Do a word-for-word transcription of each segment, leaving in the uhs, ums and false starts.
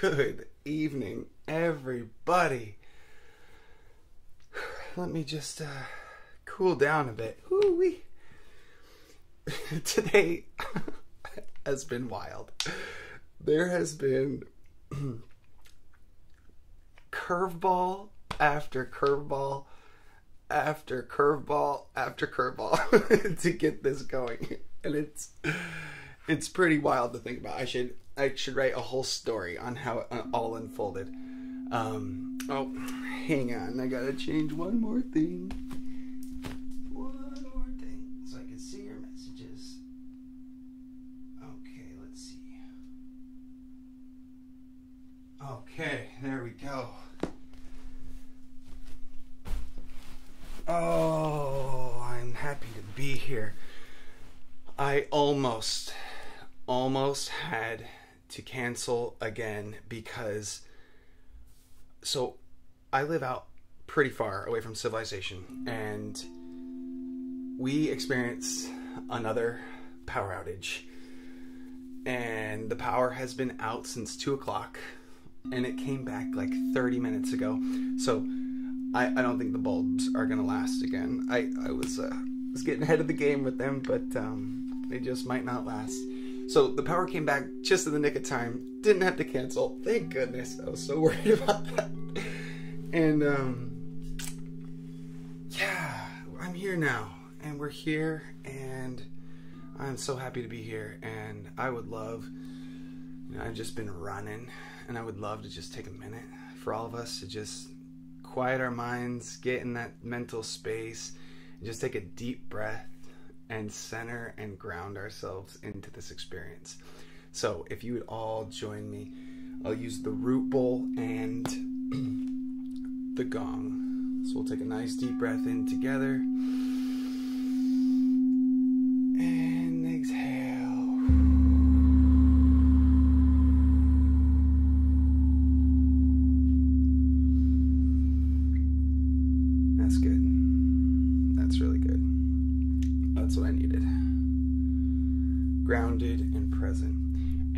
Good evening, everybody. Let me just uh, cool down a bit. Ooh-wee. Today has been wild. There has been curveball after curveball after curveball after curveball to get this going, and it's it's pretty wild to think about. I should I should write a whole story on how it all unfolded. Um, oh, hang on, I gotta change one more thing. One more thing, so I can see your messages. Okay, let's see. Okay, there we go. Oh, I'm happy to be here. I almost, almost had to cancel again because, so I live out pretty far away from civilization, and we experienced another power outage, and the power has been out since two o'clock, and it came back like thirty minutes ago, so I, I don't think the bulbs are gonna last again. I, I was, uh, was getting ahead of the game with them, but um, they just might not last. So the power came back just in the nick of time. Didn't have to cancel. Thank goodness. I was so worried about that. And, um, yeah, I'm here now. And we're here. And I'm so happy to be here. And I would love, you know, I've just been running. And I would love to just take a minute for all of us to just quiet our minds, get in that mental space, and just take a deep breath and center and ground ourselves into this experience. So if you would all join me, I'll use the root bowl and the gong. So we'll take a nice deep breath in together and exhale. That's good. That's really good. That's what I needed. Grounded and present.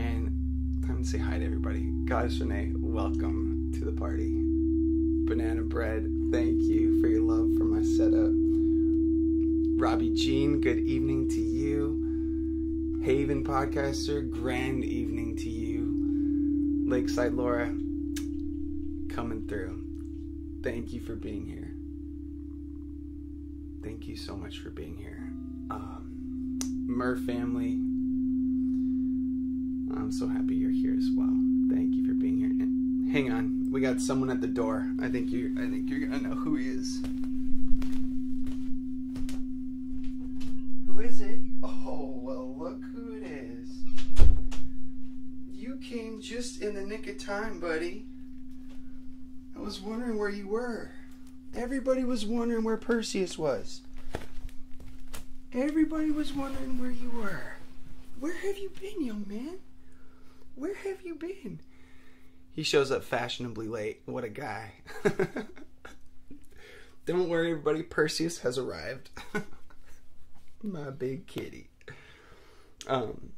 And time to say hi to everybody. Kajane, welcome to the party. Banana Bread, thank you for your love for my setup. Robbie Jean, good evening to you. Haven Podcaster, grand evening to you. Lakeside Laura, coming through. Thank you for being here. Thank you so much for being here. Um, Murr family, I'm so happy you're here as well. Thank you for being here. And hang on, we got someone at the door. I think you. I think you're gonna know who he is. Who is it? Oh well, look who it is. You came just in the nick of time, buddy. I was wondering where you were. Everybody was wondering where Perseus was. Everybody was wondering where you were. Where have you been, young man? Where have you been? He shows up fashionably late. What a guy. Don't worry, everybody. Perseus has arrived. My big kitty. Um,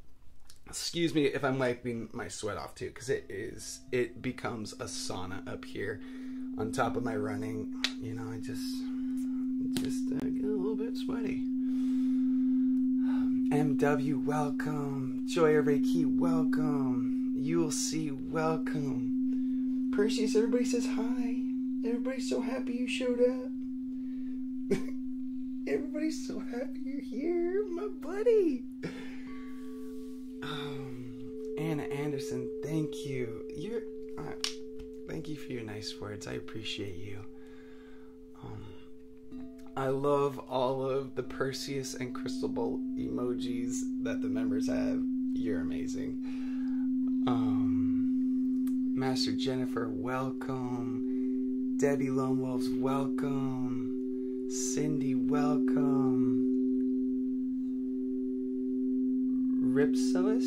excuse me if I'm wiping my sweat off too, because it is, it becomes a sauna up here. On top of my running, you know, I just, just uh, get a little bit sweaty. M W, welcome. Joy Reiki, welcome. You'll see, welcome. Perseus, everybody says hi. Everybody's so happy you showed up. Everybody's so happy you're here, my buddy. Um, Anna Anderson, thank you. You're, uh, thank you for your nice words. I appreciate you. Um, I love all of the Perseus and Crystal Bowl emojis that the members have. You're amazing. Um, Master Jennifer, welcome. Debbie Lone Wolves, welcome. Cindy, welcome. Ripsalis?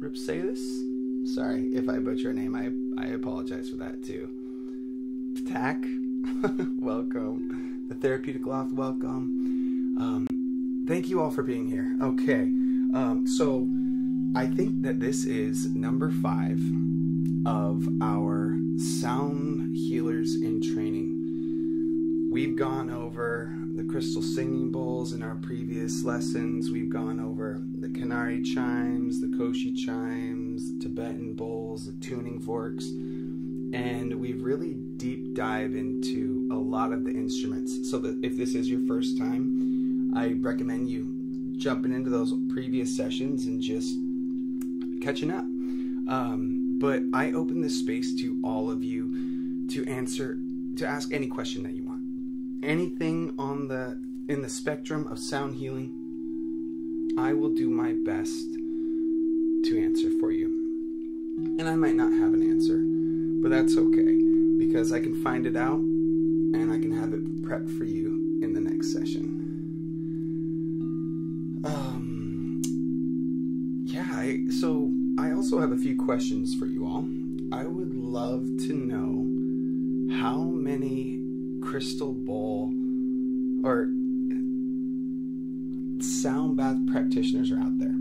Ripsalis? Sorry if I butcher your name. I, I apologize for that too. Tack? Welcome. The Therapeutic Loft, welcome. Um, thank you all for being here. Okay, um, so I think that this is number five of our sound healers in training. We've gone over the crystal singing bowls in our previous lessons. We've gone over the Kanari chimes, the Koshi chimes, Tibetan bowls, the tuning forks, and we've really deep dive into a lot of the instruments. So that if this is your first time, I recommend you jumping into those previous sessions and just catching up. Um, but I open this space to all of you to answer, to ask any question that you want. Anything on the, in the spectrum of sound healing, I will do my best to answer for you. And I might not have an answer, but that's okay, because I can find it out and I can have it prepped for you in the next session. So, I also have a few questions for you all. I would love to know how many crystal bowl or sound bath practitioners are out there.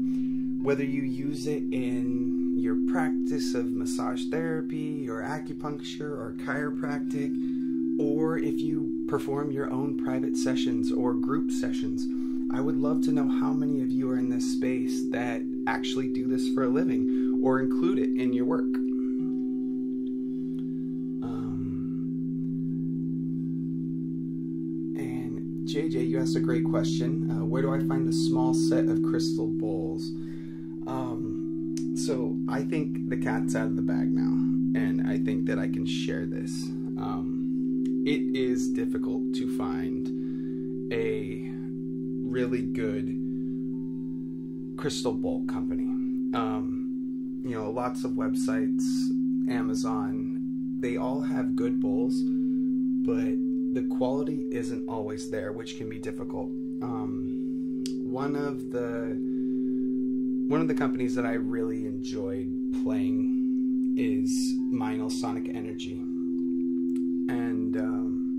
Whether you use it in your practice of massage therapy or acupuncture or chiropractic, or if you perform your own private sessions or group sessions, I would love to know how many of you are in this space that actually do this for a living or include it in your work. Um, and J J, you asked a great question. Uh, where do I find a small set of crystal bowls? Um, so I think the cat's out of the bag now, and I think that I can share this. Um, it is difficult to find a really good crystal bowl company. Um, you know, lots of websites, Amazon, they all have good bowls, but the quality isn't always there, which can be difficult. Um, one of the one of the companies that I really enjoyed playing is Meinl Sonic Energy, and um,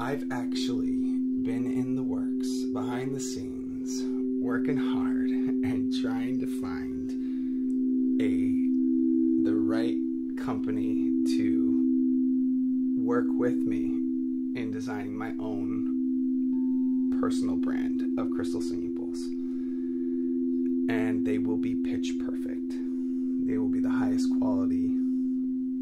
I've actually been in the works behind the scenes, working hard and trying to find a the right company to work with me in designing my own personal brand of crystal singing bowls. And they will be pitch perfect. They will be the highest quality,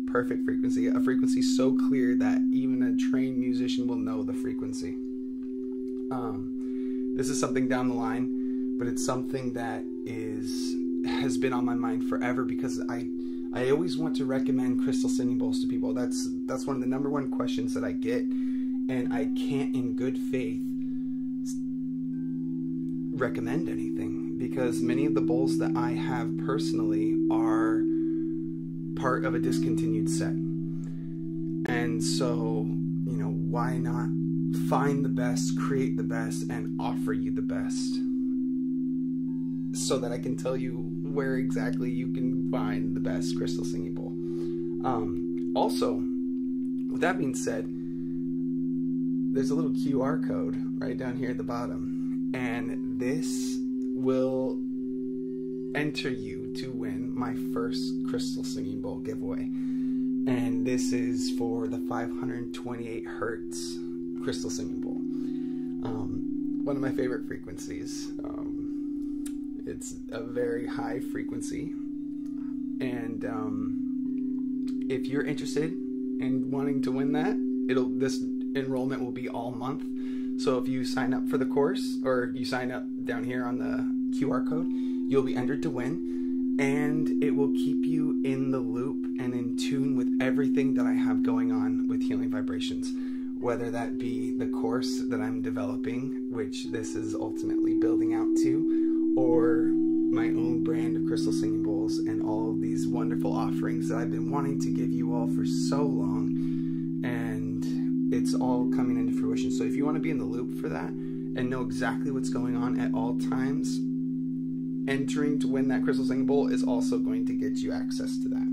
perfect frequency, a frequency so clear that even a trained musician will know the frequency. Um, this is something down the line, but it's something that is has been on my mind forever, because I I always want to recommend crystal singing bowls to people. That's that's one of the number one questions that I get, and I can't in good faith recommend anything, because many of the bowls that I have personally are part of a discontinued set. And so, you know, why not find the best, create the best, and offer you the best, so that I can tell you where exactly you can find the best crystal singing bowl. Um, also, with that being said, there's a little Q R code right down here at the bottom, and this will enter you to win my first crystal singing bowl giveaway. And this is for the five twenty-eight hertz crystal singing bowl. Um, one of my favorite frequencies. Um, It's a very high frequency, and um, if you're interested in wanting to win that, it'll this enrollment will be all month. So if you sign up for the course, or you sign up down here on the Q R code, you'll be entered to win, and it will keep you in the loop and in tune with everything that I have going on with Healing Vibrations, whether that be the course that I'm developing, which this is ultimately building out to, or my own brand of crystal singing bowls and all of these wonderful offerings that I've been wanting to give you all for so long, and it's all coming into fruition. So if you want to be in the loop for that and know exactly what's going on at all times, entering to win that crystal singing bowl is also going to get you access to that.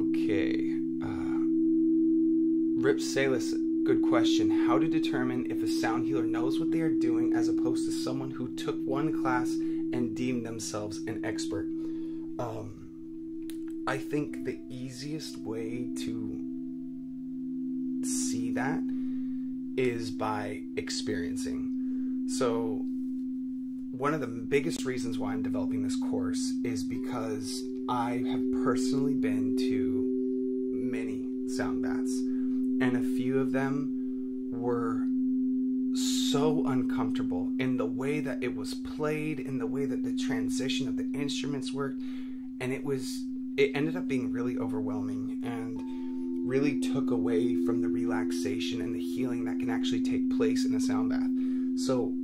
Okay, uh, Rip Salis good question how to determine if a sound healer knows what they are doing as opposed to someone who took one class and deemed themselves an expert. Um, I think the easiest way to see that is by experiencing. So one of the biggest reasons why I'm developing this course is because I have personally been to many sound baths, and a few of them were so uncomfortable in the way that it was played, in the way that the transition of the instruments worked, and it was it ended up being really overwhelming and really took away from the relaxation and the healing that can actually take place in a sound bath. So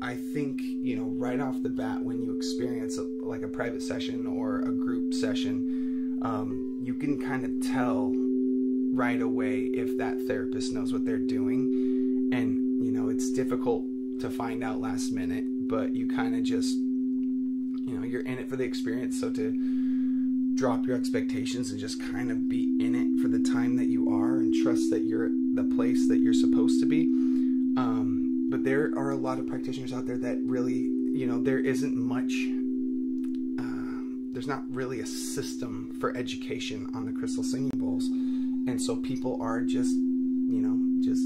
I think, you know, right off the bat, when you experience a, like a private session or a group session, um, you can kind of tell right away if that therapist knows what they're doing. And, you know, it's difficult to find out last minute, but you kind of just, you know, you're in it for the experience. So to drop your expectations and just kind of be in it for the time that you are and trust that you're the place that you're supposed to be. Um, But there are a lot of practitioners out there that really, you know, there isn't much, uh, there's not really a system for education on the Crystal Singing Bowls. And so people are just, you know, just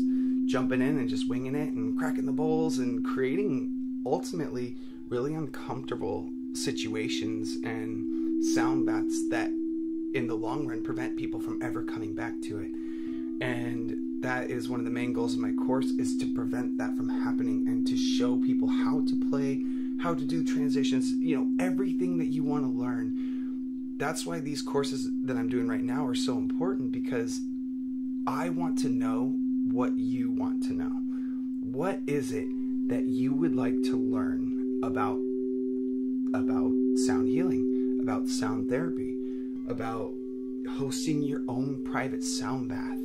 jumping in and just winging it and cracking the bowls and creating ultimately really uncomfortable situations and sound baths that in the long run prevent people from ever coming back to it. And that is one of the main goals of my course, is to prevent that from happening and to show people how to play, how to do transitions, you know, everything that you want to learn. That's why these courses that I'm doing right now are so important, because I want to know what you want to know. What is it that you would like to learn about, about sound healing, about sound therapy, about hosting your own private sound bath?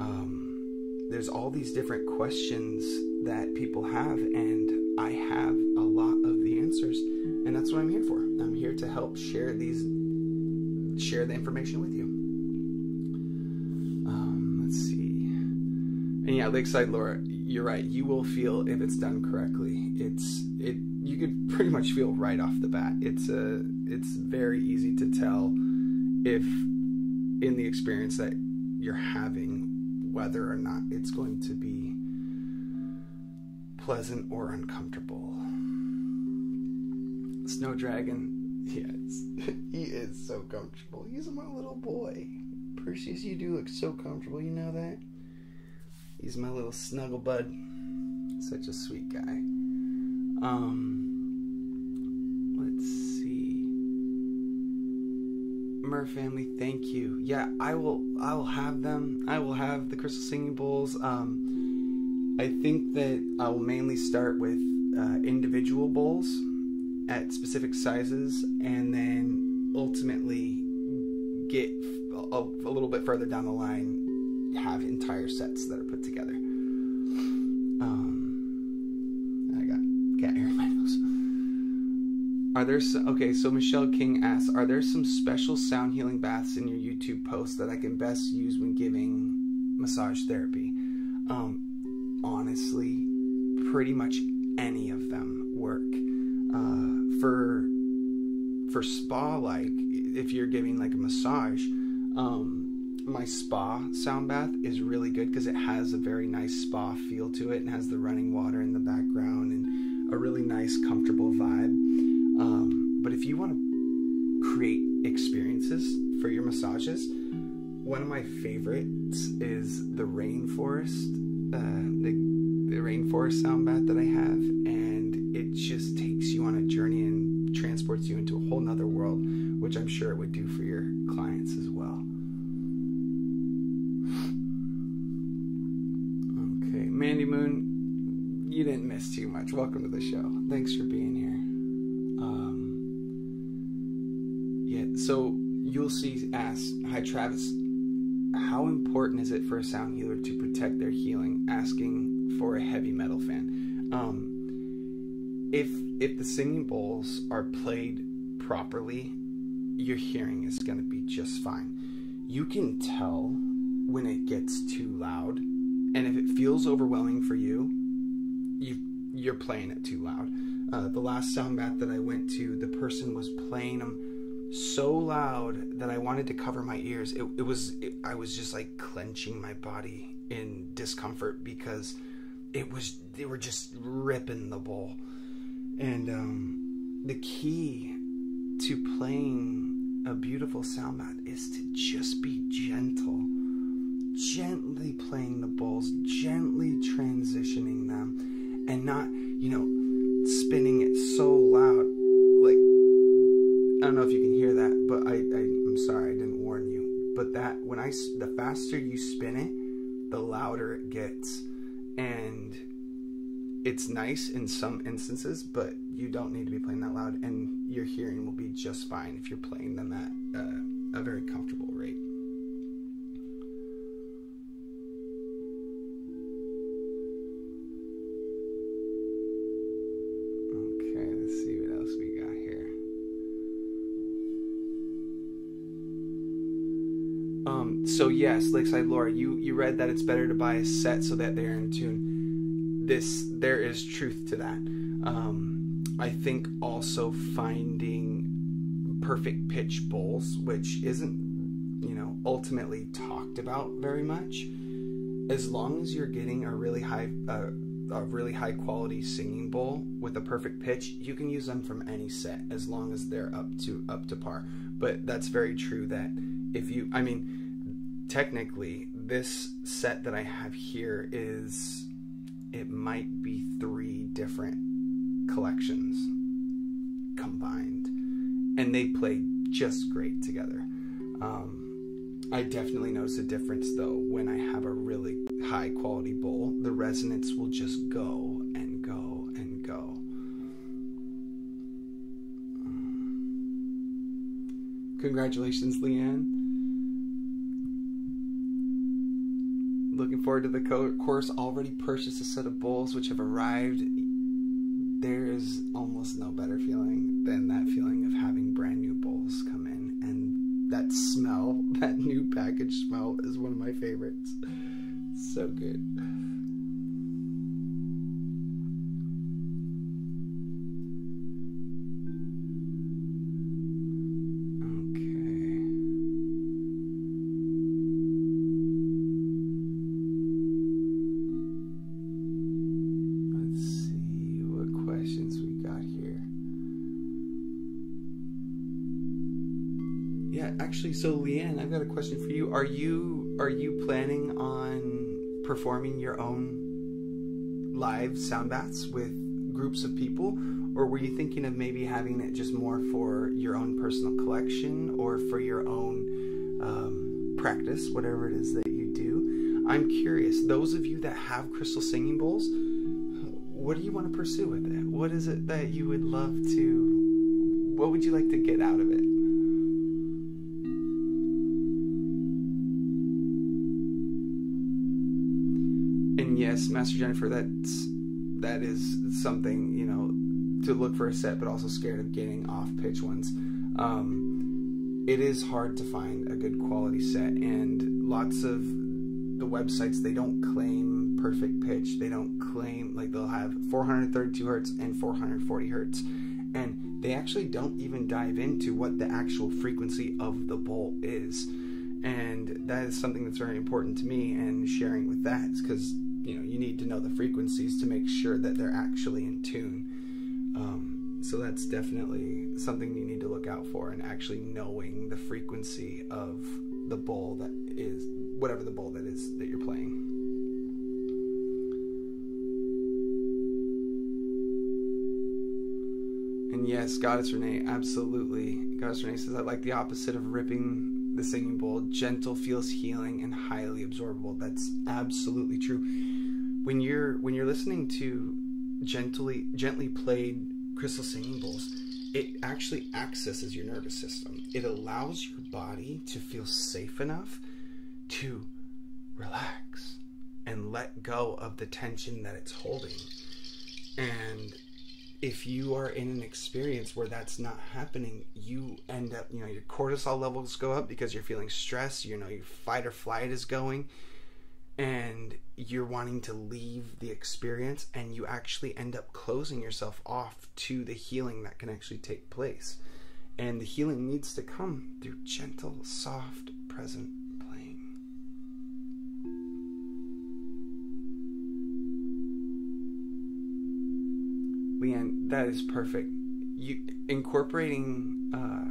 Um, there's all these different questions that people have, and I have a lot of the answers, and that's what I'm here for. I'm here to help share these, share the information with you. Um, let's see. And yeah, Lakeside Laura, you're right. You will feel if it's done correctly. It's, it, you could pretty much feel right off the bat. It's a, it's very easy to tell if in the experience that you're having, whether or not it's going to be pleasant or uncomfortable. Snow Dragon, yes, he is so comfortable. He's my little boy. Perseus, you do look so comfortable, you know that? He's my little snuggle bud. Such a sweet guy. Um, let's see. Mer family, thank you. Yeah, I will I will have them. I will have the Crystal Singing Bowls. Um, I think that I will mainly start with uh, individual bowls at specific sizes, and then ultimately get a, a little bit further down the line, have entire sets that are put together. Um, I got cat hair in my nose. Are there some, okay, so Michelle King asks, are there some special sound healing baths in your YouTube posts that I can best use when giving massage therapy? Um, honestly, pretty much any of them work. Uh, for for spa-like, if you're giving like a massage, um, my spa sound bath is really good because it has a very nice spa feel to it and has the running water in the background and a really nice, comfortable vibe. Um, but if you want to create experiences for your massages, one of my favorites is the rainforest, uh, the, the rainforest sound bath that I have, and it just takes you on a journey and transports you into a whole nother world, which I'm sure it would do for your clients as well. Okay, Mandy Moon, you didn't miss too much. Welcome to the show. Thanks for being here. Um, yeah, so you'll see asked, hi Travis, how important is it for a sound healer to protect their healing? Asking for a heavy metal fan. Um, if, if the singing bowls are played properly, your hearing is going to be just fine. You can tell when it gets too loud. And if it feels overwhelming for you, you you're playing it too loud. Uh, the last sound bath that I went to, the person was playing them so loud that I wanted to cover my ears. It, it was, it, I was just like clenching my body in discomfort because it was, they were just ripping the bowl. And um, the key to playing a beautiful sound bath is to just be gentle. Gently playing the bowls, gently transitioning them, and not, you know, spinning it so loud. Like, I don't know if you can hear that, but I, I, I'm sorry, I didn't warn you. But that, when I, the faster you spin it, the louder it gets. And it's nice in some instances, but you don't need to be playing that loud, and your hearing will be just fine if you're playing them at uh, a very comfortable rate. So yes, Lakeside Laura, you, you read that it's better to buy a set so that they're in tune. This, there is truth to that. Um, I think also finding perfect pitch bowls, which isn't, you know, ultimately talked about very much. As long as you're getting a really high, uh, a really high quality singing bowl with a perfect pitch, you can use them from any set as long as they're up to, up to par. But that's very true that if you, I mean, technically, this set that I have here is, it might be three different collections combined, and they play just great together. Um, I definitely notice a difference though when I have a really high quality bowl. The resonance will just go and go and go. Congratulations, Leanne. Looking forward to the course. Already purchased a set of bowls which have arrived. There is almost no better feeling than that feeling of having brand new bowls come in, and that smell, that new package smell, is one of my favorites. So good. Actually, so Leanne, I've got a question for you. Are you are you planning on performing your own live sound baths with groups of people, or were you thinking of maybe having it just more for your own personal collection or for your own um, practice, whatever it is that you do? I'm curious. Those of you that have Crystal Singing Bowls, what do you want to pursue with it? What is it that you would love to? What would you like to get out of it? Yes, Master Jennifer, that's, that is something, you know, to look for a set, but also scared of getting off-pitch ones. Um, it is hard to find a good quality set, and lots of the websites, they don't claim perfect pitch. They don't claim, like, they'll have four thirty-two hertz and four forty hertz, and they actually don't even dive into what the actual frequency of the bowl is, and that is something that's very important to me, and sharing with that is because, you know, you need to know the frequencies to make sure that they're actually in tune. Um, so that's definitely something you need to look out for, and actually knowing the frequency of the bowl that is, whatever the bowl that is that you're playing. And yes, Goddess Renee, absolutely. Goddess Renee says, I like the opposite of ripping the singing bowl. Gentle feels healing and highly absorbable. That's absolutely true. When you're when you're listening to gently gently played Crystal Singing Bowls, it actually accesses your nervous system. It allows your body to feel safe enough to relax and let go of the tension that it's holding. And if you are in an experience where that's not happening, you end up, you know, your cortisol levels go up because you're feeling stress, you know, your fight or flight is going, and you're wanting to leave the experience, and you actually end up closing yourself off to the healing that can actually take place. And the healing needs to come through gentle, soft, present playing. Leanne, that is perfect. You incorporating uh,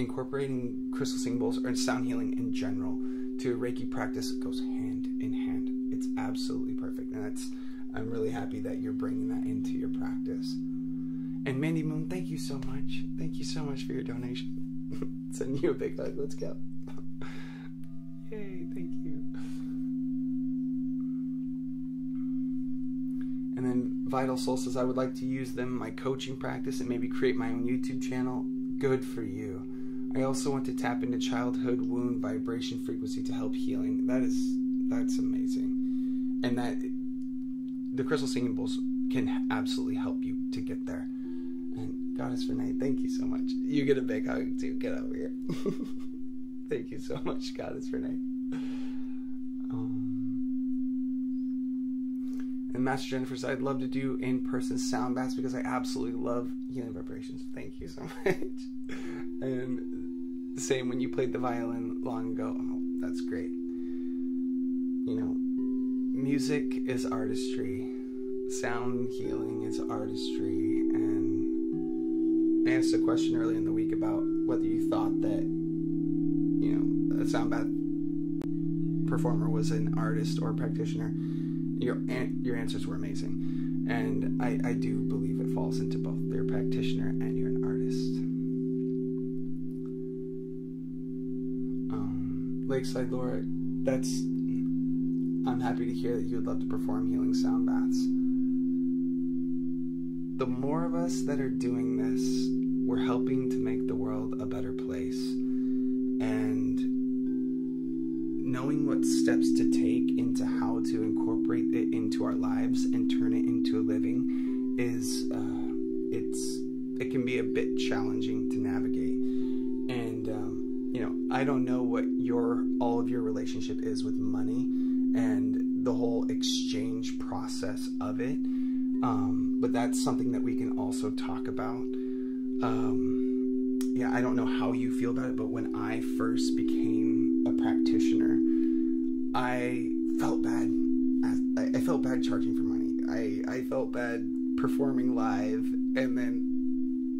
incorporating crystal singing bowls or sound healing in general to Reiki practice, it goes hand in hand. It's absolutely perfect. And that's, I'm really happy that you're bringing that into your practice. And Mandy Moon, thank you so much. Thank you so much for your donation. Send you a big hug. Let's go. Yay, thank you. And then Vital Soul says, I would like to use them in my coaching practice and maybe create my own YouTube channel. Good for you. I also want to tap into childhood wound vibration frequency to help healing. That is, that's amazing. And that, the crystal singing bowls can absolutely help you to get there. And Goddess Renee, thank you so much. You get a big hug too, get over here. Thank you so much, Goddess Renee. Um, and Master Jennifer said, I'd love to do in-person sound baths because I absolutely love healing vibrations. Thank you so much. And the same when you played the violin long ago. Oh, that's great. You know, music is artistry. Sound healing is artistry. And I asked a question earlier in the week about whether you thought that, you know, a sound bath performer was an artist or a practitioner. Your your answers were amazing. And I, I do believe it falls into both. You're a practitioner and you're an artist. Lakeside Laura, that's, I'm happy to hear that you would love to perform healing sound baths. The more of us that are doing this, we're helping to make the world a better place. And knowing what steps to take into how to incorporate it into our lives and turn it into a living is, uh, it's, it can be a bit challenging to navigate. And, um, you know, I don't know what your, all of your relationship is with money and the whole exchange process of it. Um, but that's something that we can also talk about. Um, yeah, I don't know how you feel about it, but when I first became a practitioner, I felt bad. I, I felt bad charging for money. I, I felt bad performing live and then,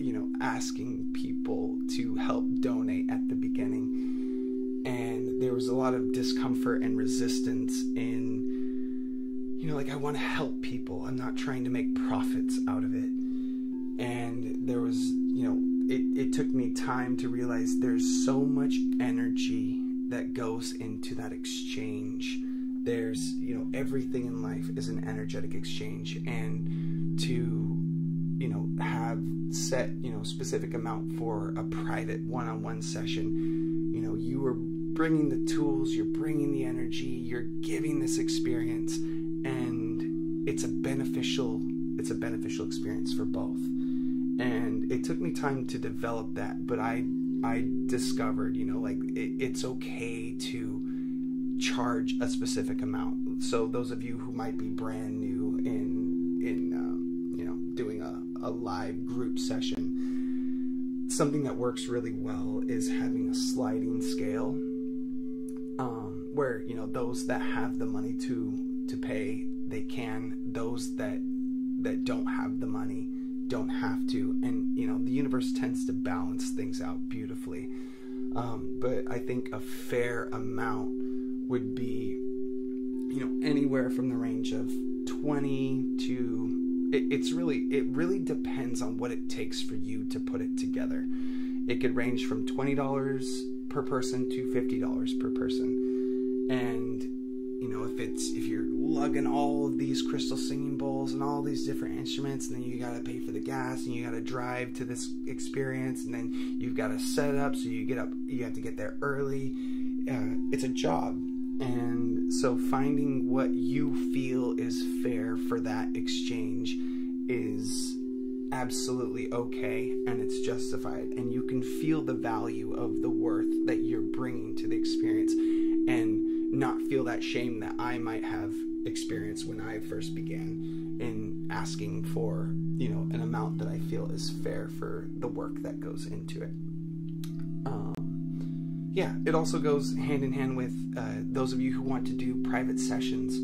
you know, asking people to help donate at the beginning. And there was a lot of discomfort and resistance in, you know, like, I want to help people. I'm not trying to make profits out of it. And there was, you know, it, it took me time to realize there's so much energy that goes into that exchange. There's, you know, everything in life is an energetic exchange. And to, you know, have set, you know, specific amount for a private one-on-one session, you know, you are bringing the tools, you're bringing the energy, you're giving this experience, and it's a beneficial, it's a beneficial experience for both. And it took me time to develop that, but I, I discovered, you know, like, it, it's okay to charge a specific amount. So those of you who might be brand new in, in, um, you know, doing a, a live group session, something that works really well is having a sliding scale, um, where, you know, those that have the money to to pay, they can. Those that that don't have the money don't have to. And, you know, the universe tends to balance things out beautifully. Um, but I think a fair amount would be, you know, anywhere from the range of twenty to. It's really, it really depends on what it takes for you to put it together. It could range from twenty dollars per person to fifty dollars per person. And, you know, if it's, if you're lugging all of these crystal singing bowls and all these different instruments, and then you got to pay for the gas and you got to drive to this experience, and then you've got to set up. So you get up, you have to get there early. Uh, it's a job. And so finding what you feel is fair for that exchange is absolutely okay and it's justified, and you can feel the value of the worth that you're bringing to the experience and not feel that shame that I might have experienced when I first began in asking for, you know, an amount that I feel is fair for the work that goes into it. Um, yeah, it also goes hand in hand with uh, those of you who want to do private sessions.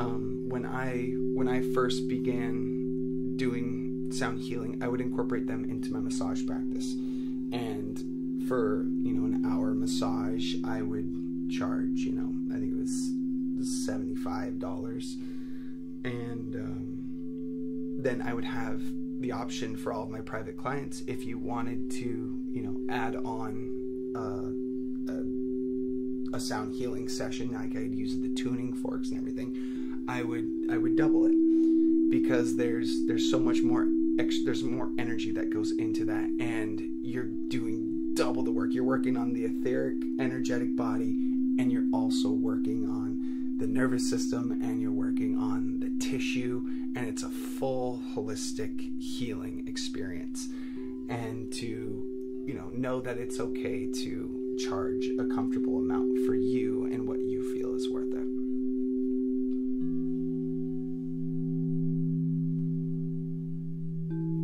Um, when I when I first began doing sound healing, I would incorporate them into my massage practice, and for, you know, an hour massage, I would charge, you know, I think it was seventy-five dollars, and um, then I would have the option for all of my private clients, if you wanted to, you know, add on uh, a, a sound healing session, like I'd use the tuning forks and everything, I would I would double it, because there's there's so much more extra, there's more energy that goes into that, and you're doing double the work. You're working on the etheric, energetic body, and you're also working on the nervous system, and you're working on the tissue, and it's a full holistic healing experience. And to, you know, know that it's okay to charge a comfortable amount for you and what you feel is worth it.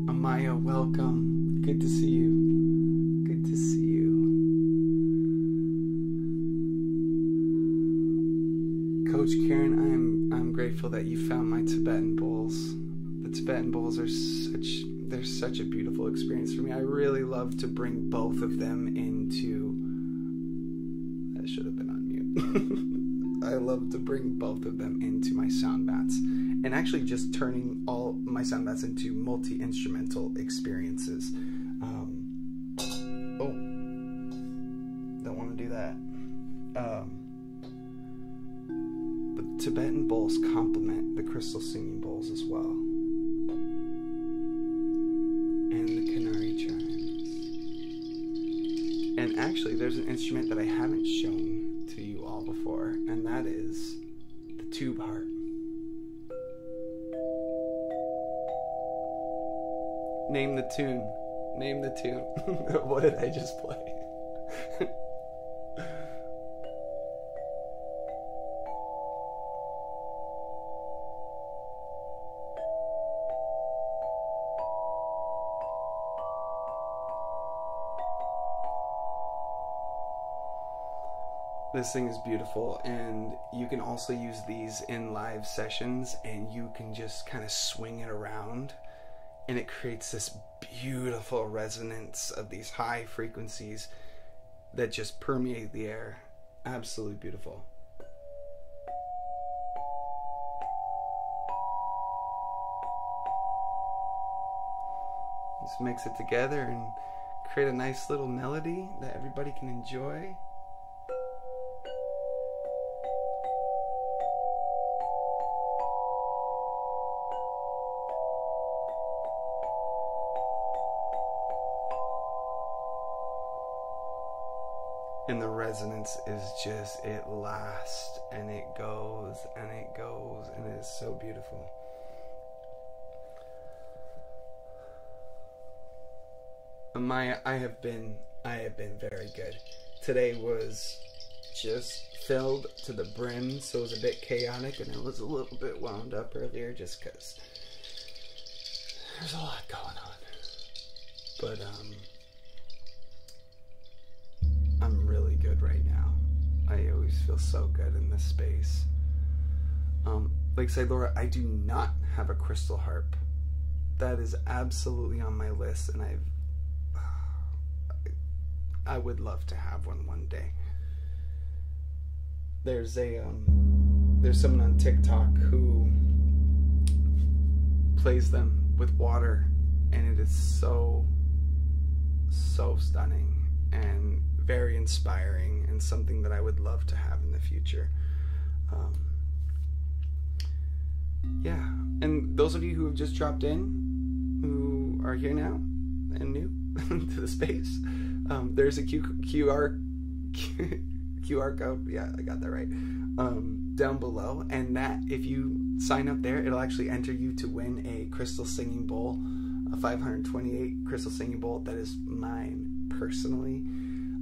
Amaya, welcome. Good to see you. Good to see you. Coach Karen, I'm I'm grateful that you found my Tibetan bowls. The Tibetan bowls are such they're such a beautiful experience for me. I really love to bring both of them into. That should have been on mute. I love to bring both of them into my sound baths, and actually just turning all my sound baths into multi-instrumental experiences. Um, oh, don't want to do that. Um, But Tibetan bowls complement the crystal singing bowls as well. And the Canary chimes. And actually, there's an instrument that I haven't shown to you all before, and that is the tube harp. Name the tune. Name the tune. What did I just play? This thing is beautiful, and you can also use these in live sessions, and you can just kind of swing it around, and it creates this beautiful resonance of these high frequencies that just permeate the air. Absolutely beautiful. Just mix it together and create a nice little melody that everybody can enjoy. And the resonance is just, it lasts, and it goes, and it goes, and it is so beautiful. Amaya, I have been, I have been very good. Today was just filled to the brim, so it was a bit chaotic, and I was a little bit wound up earlier just because there's a lot going on. But, um... I'm really good right now. I always feel so good in this space. Um, like I said, Laura, I do not have a crystal harp. That is absolutely on my list, and I've... Uh, I would love to have one one day. There's a, um... There's someone on TikTok who plays them with water, and it is so, so stunning, and very inspiring, and something that I would love to have in the future. Um, yeah, and those of you who have just dropped in, who are here now and new to the space, um, there's a Q, Q R Q R code, yeah, I got that right, um, down below, and that if you sign up there, it'll actually enter you to win a Crystal Singing Bowl, a five hundred twenty-eight Crystal Singing Bowl that is mine personally.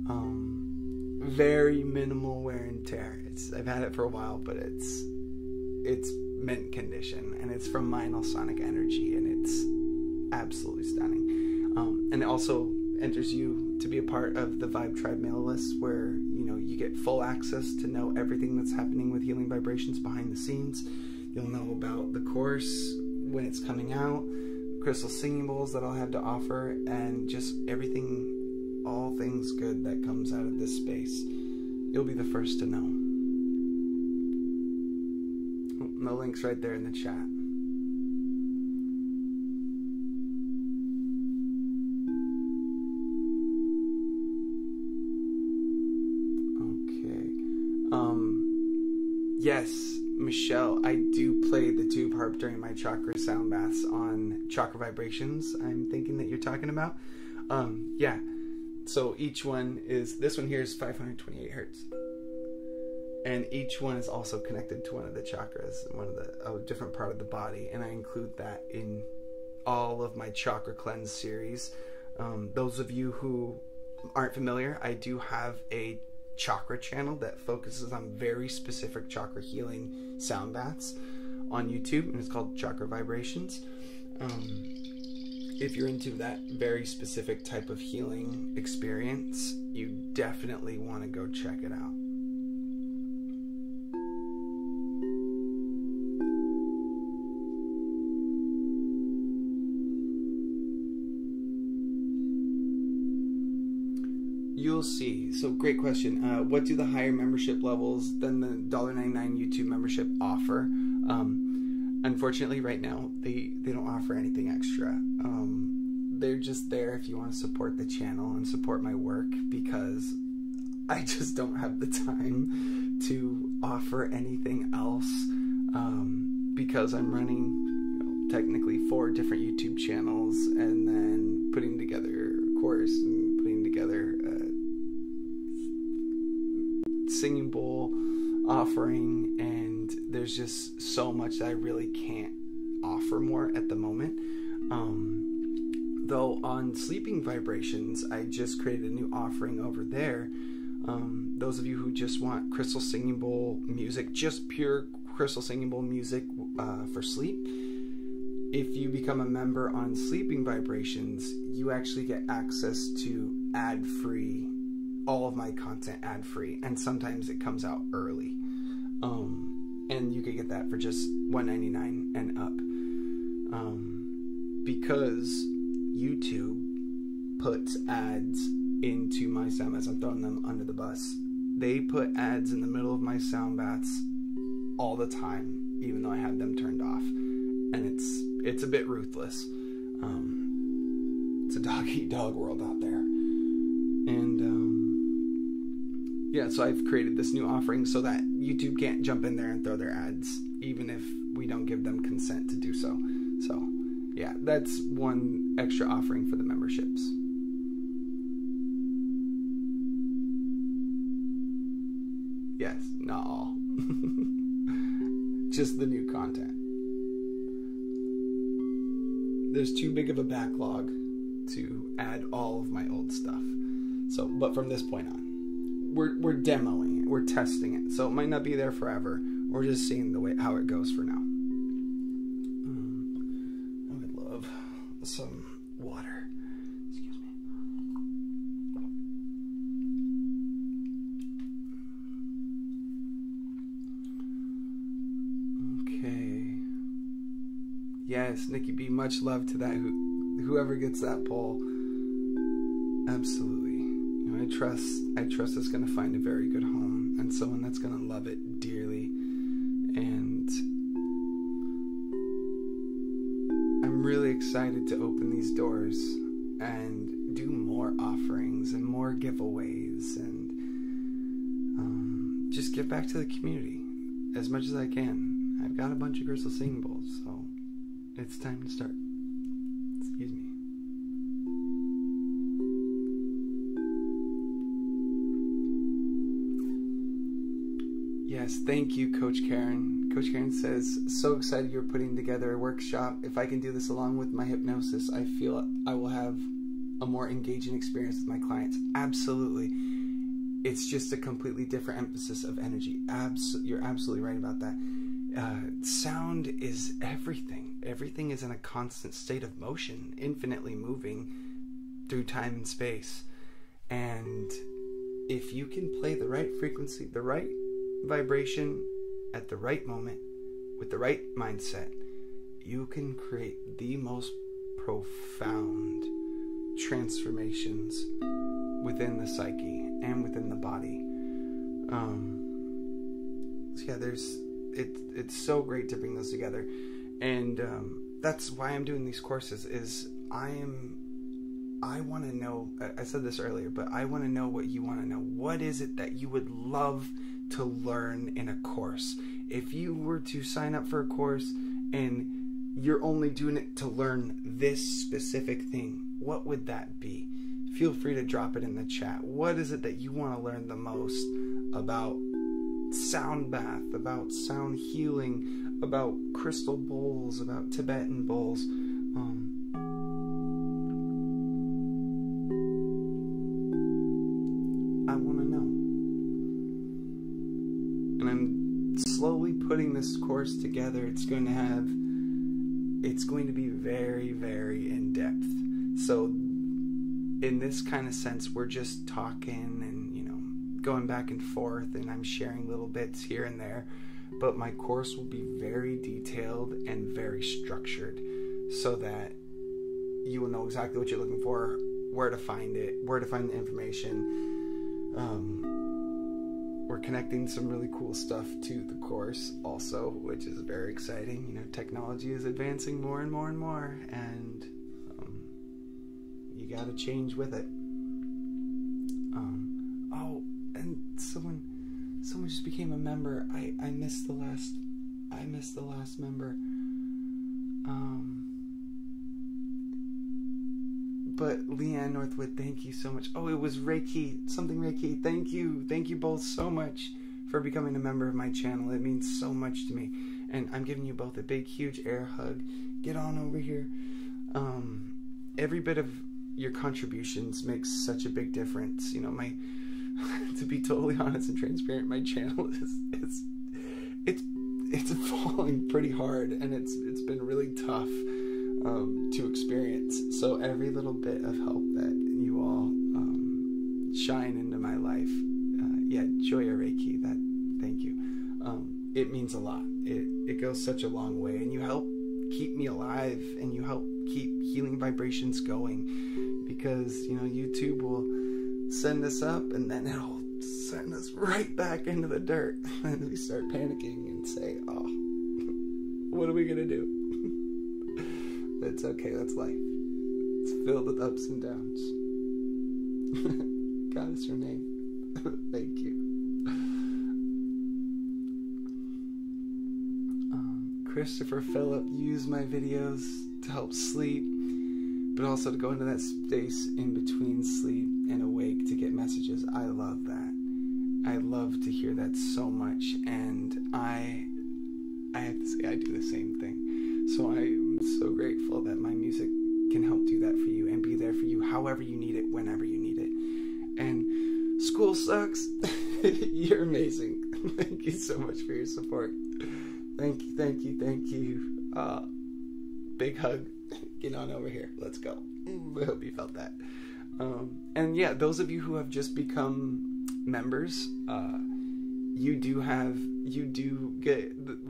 Um, very minimal wear and tear. It's I've had it for a while, but it's it's mint condition, and it's from Meinl Sonic Energy, and it's absolutely stunning. Um, and it also enters you to be a part of the Vibe Tribe mail list, where you know you get full access to know everything that's happening with Healing Vibrations behind the scenes. You'll know about the course when it's coming out, Crystal Singing Bowls that I'll have to offer, and just everything, all things good that comes out of this space. You'll be the first to know. The link's right there in the chat. Okay. Um, yes, Michelle, I do play the tube harp during my chakra sound baths on Chakra Vibrations, I'm thinking that you're talking about. Um, yeah. So each one is, this one here is five hundred twenty-eight hertz. And each one is also connected to one of the chakras, one of the a different part of the body, and I include that in all of my chakra cleanse series. Um, those of you who aren't familiar, I do have a chakra channel that focuses on very specific chakra healing sound baths on YouTube, and it's called Chakra Vibrations. Um, if you're into that very specific type of healing experience, you definitely want to go check it out. You'll see. So, great question. Uh, what do the higher membership levels than the one ninety-nine YouTube membership offer? Um, unfortunately, right now, they, they don't offer anything extra. Um, they're just there if you want to support the channel and support my work, because I just don't have the time to offer anything else, um, because I'm running, you know, technically four different YouTube channels, and then putting together a course and putting together a singing bowl offering, and there's just so much that I really can't offer more at the moment. Um, though on Sleeping Vibrations, I just created a new offering over there. Um, those of you who just want Crystal Singing Bowl music, just pure Crystal Singing Bowl music uh, for sleep, if you become a member on Sleeping Vibrations, you actually get access to ad-free, all of my content ad-free, and sometimes it comes out early, um, and you could get that for just one ninety-nine and up, um, because YouTube puts ads into my sound baths. I'm throwing them under the bus. They put ads in the middle of my sound baths all the time, even though I have them turned off, and it's it's a bit ruthless. Um, it's a dog-eat-dog world out there, and um, yeah, so I've created this new offering so that YouTube can't jump in there and throw their ads, even if we don't give them consent to do so. So, yeah, that's one extra offering for the memberships. Yes, not all. Just the new content. There's too big of a backlog to add all of my old stuff. So, but from this point on, We're, we're demoing it, we're testing it, so it might not be there forever. We're just seeing the way how it goes for now. Um, I would love some water. Excuse me. Okay. Yes, Nikki B, much love to that. Who, whoever gets that poll, absolutely. I trust I trust it's going to find a very good home, and someone that's going to love it dearly, and I'm really excited to open these doors and do more offerings and more giveaways, and um, just get back to the community as much as I can. I've got a bunch of Crystal Singing Bowls, so it's time to start. Excuse me. Yes, thank you, Coach Karen. Coach Karen says, so excited you're putting together a workshop. If I can do this along with my hypnosis, I feel I will have a more engaging experience with my clients. Absolutely. It's just a completely different emphasis of energy. Abs- you're absolutely right about that. Uh, sound is everything. Everything is in a constant state of motion, infinitely moving through time and space. And if you can play the right frequency, the right vibration at the right moment, with the right mindset, you can create the most profound transformations within the psyche and within the body. Um, so yeah, there's it. It's so great to bring those together, and um, that's why I'm doing these courses. Is I am. I want to know, I said this earlier, but I want to know what you want to know. What is it that you would love to learn in a course? If you were to sign up for a course and you're only doing it to learn this specific thing, what would that be? Feel free to drop it in the chat. What is it that you want to learn the most about sound bath, about sound healing, about crystal bowls, about Tibetan bowls? Um, putting this course together, it's going to have it's going to be very, very in-depth. So in this kind of sense, we're just talking and, you know, going back and forth, and I'm sharing little bits here and there, but my course will be very detailed and very structured so that you will know exactly what you're looking for, where to find it, where to find the information. um We're connecting some really cool stuff to the course also, which is very exciting. You know, technology is advancing more and more and more, and um, you gotta change with it. Um, oh, and someone, someone just became a member. I, I missed the last, I missed the last member. Um, But Leanne Northwood, thank you so much. Oh, it was Reiki, something Reiki. Thank you. Thank you both so much for becoming a member of my channel. It means so much to me. And I'm giving you both a big, huge air hug. Get on over here. Um, every bit of your contributions makes such a big difference. You know, my, to be totally honest and transparent, my channel is, it's, it's, it's falling pretty hard, and it's, it's been really tough. Um, to experience. So every little bit of help that you all um, shine into my life, uh, yeah, Joya Reiki, that, thank you. Um, it means a lot. It it goes such a long way, and you help keep me alive, and you help keep Healing Vibrations going, because you know YouTube will send us up, and then it'll send us right back into the dirt, and we start panicking and say, oh, what are we gonna do? It's okay, that's life. It's filled with ups and downs. God is your name. Thank you. Um, Christopher Phillip, use my videos to help sleep, but also to go into that space in between sleep and awake to get messages. I love that. I love to hear that so much, and I, I have to say I do the same thing. So I... so grateful that my music can help do that for you and be there for you however you need it, whenever you need it. And school sucks. You're amazing. Thank you so much for your support. Thank you, thank you, thank you. Uh, big hug. Get on over here. Let's go. I hope you felt that. Um, and yeah, those of you who have just become members, uh, you do have, you do get,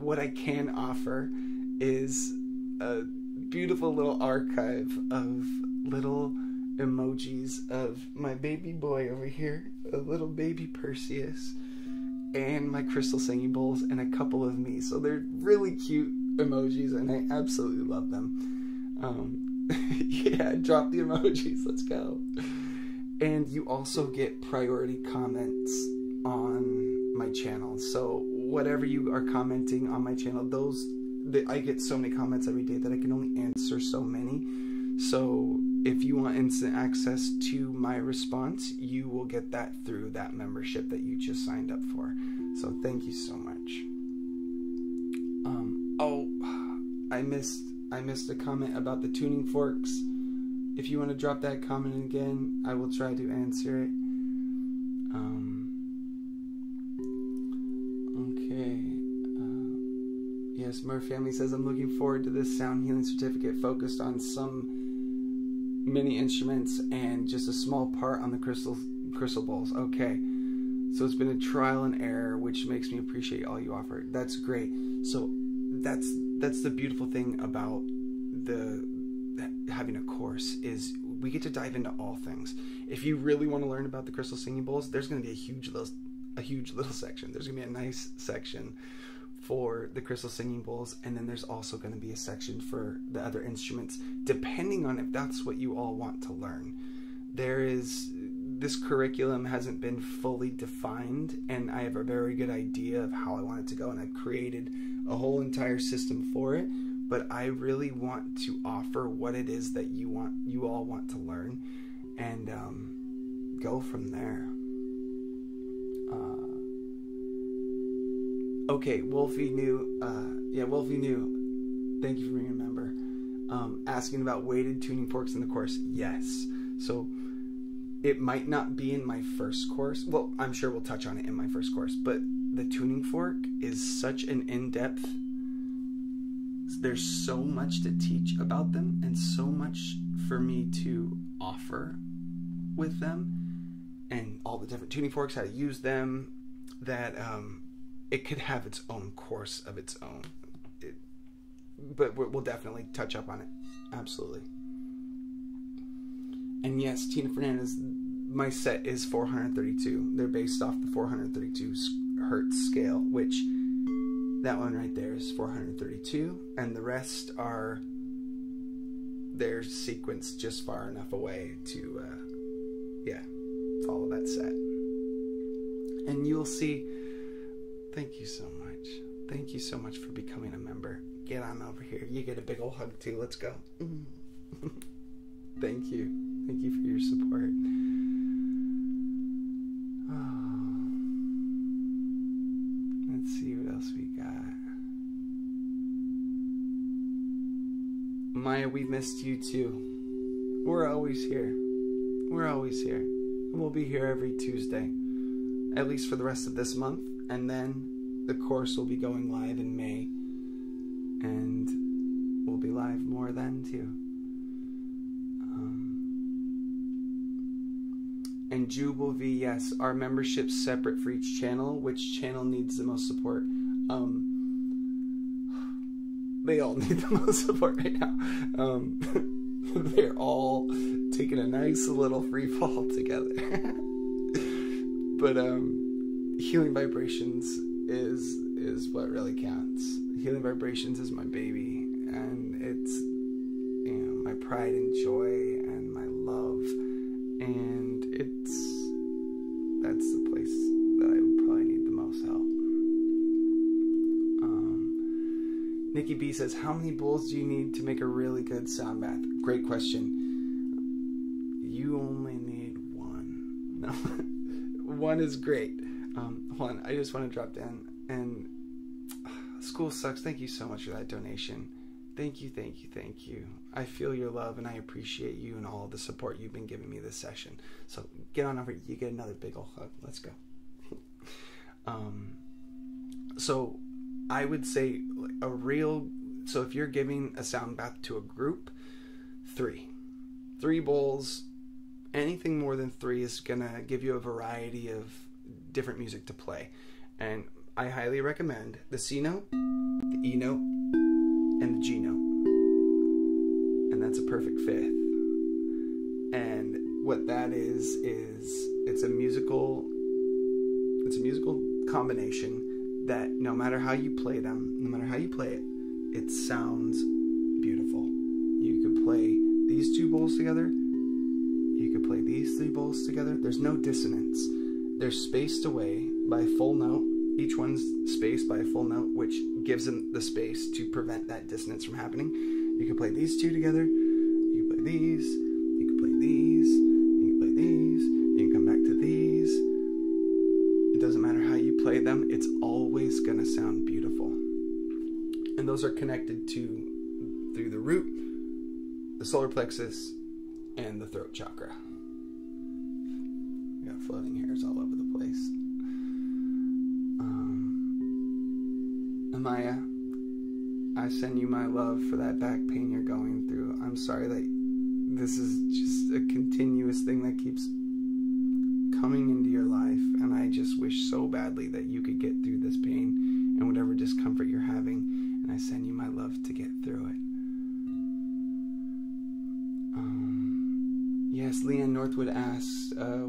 what I can offer is a beautiful little archive of little emojis of my baby boy over here, a little baby Perseus, and my crystal singing bowls, and a couple of me. So they're really cute emojis, and I absolutely love them. Um, yeah, drop the emojis, let's go. And you also get priority comments on my channel. So whatever you are commenting on my channel, those I get so many comments every day that I can only answer so many. So if you want instant access to my response, you will get that through that membership that you just signed up for. So thank you so much. Um, oh, I missed I missed a comment about the tuning forks. If you want to drop that comment again, I will try to answer it. Um, okay. Uh, yes, Murph Family says, I'm looking forward to this sound healing certificate focused on some mini instruments and just a small part on the crystal crystal bowls. Okay. So it's been a trial and error, which makes me appreciate all you offer. That's great. So that's that's the beautiful thing about the having a course, is we get to dive into all things. If you really want to learn about the crystal singing bowls, there's going to be a huge little a huge little section. There's going to be a nice section for the crystal singing bowls, and then there's also going to be a section for the other instruments, depending on if that's what you all want to learn. There is This curriculum hasn't been fully defined, and I have a very good idea of how I want it to go, and I've created a whole entire system for it, but I really want to offer what it is that you want, you all want to learn, and um, go from there. Uh, okay, Wolfie New, uh, yeah, Wolfie New, thank you for being a member. Um, asking about weighted tuning forks in the course, yes. So, it might not be in my first course. Well, I'm sure we'll touch on it in my first course, but the tuning fork is such an in-depth, there's so much to teach about them and so much for me to offer with them and all the different tuning forks, how to use them, that um, it could have its own course of its own. It, but we'll definitely touch up on it, absolutely. And yes, Tina Fernandez, my set is four thirty-two. They're based off the four thirty-two hertz scale, which that one right there is four thirty-two, and the rest are, they're sequenced just far enough away to, uh, yeah, follow that set. And you'll see, thank you so much. Thank you so much for becoming a member. Get on over here. You get a big old hug too. Let's go. Thank you. Thank you for your support. Oh. Let's see what else we got. Maya, we missed you too. We're always here. We're always here. And we'll be here every Tuesday, at least for the rest of this month. And then the course will be going live in May. And we'll be live more then too. And Jubal V, yes, our membership's separate for each channel. Which channel needs the most support? Um, they all need the most support right now. Um, they're all taking a nice little free fall together. But um, Healing Vibrations is is what really counts. Healing Vibrations is my baby, and it's, you know, my pride and joy and my love, and it's, that's the place that I would probably need the most help. Um, Nikki B says, how many bowls do you need to make a really good sound bath? Great question. You only need one. No, one is great. Um, hold on, I just want to drop down. And uh, school sucks. Thank you so much for that donation. Thank you, thank you, thank you. I feel your love, and I appreciate you and all the support you've been giving me this session. So get on over. You get another big ol' hug. Let's go. um, so I would say a real... So if you're giving a sound bath to a group, three. Three bowls. Anything more than three is going to give you a variety of different music to play. And I highly recommend the C note, the E note, and the G note. And that's a perfect fifth. And what that is, is it's a musical, it's a musical combination that no matter how you play them, no matter how you play it, it sounds beautiful. You could play these two bowls together. You could play these three bowls together. There's no dissonance. They're spaced away by full note. Each one's spaced by a full note, which gives them the space to prevent that dissonance from happening. You can play these two together. You can play these. You can play these. You can play these. You can come back to these. It doesn't matter how you play them. It's always going to sound beautiful. and those are connected to through the root, the solar plexus, and the throat chakra. We got floating hairs all over the place. Um, Amaya, I send you my love for that back pain you're going through. I'm sorry that this is just a continuous thing that keeps coming into your life, and I just wish so badly that you could get through this pain and whatever discomfort you're having, and I send you my love to get through it. Um, yes, Leanne Northwood asks, uh,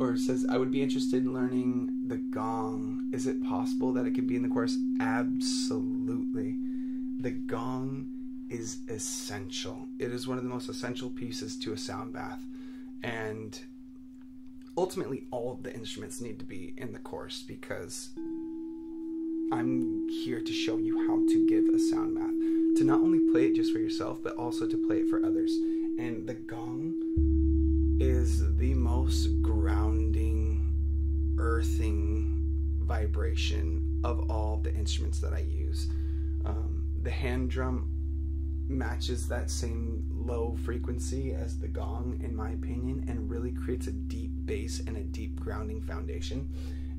or says, I would be interested in learning the gong. Is it possible that it could be in the course? Absolutely. The gong is essential. It is one of the most essential pieces to a sound bath, and ultimately all of the instruments need to be in the course, because I'm here to show you how to give a sound bath, to not only play it just for yourself, but also to play it for others. And the gong is the most grounding, earthing vibration of all the instruments that I use. Um, the hand drum matches that same low frequency as the gong, in my opinion, and really creates a deep bass and a deep grounding foundation.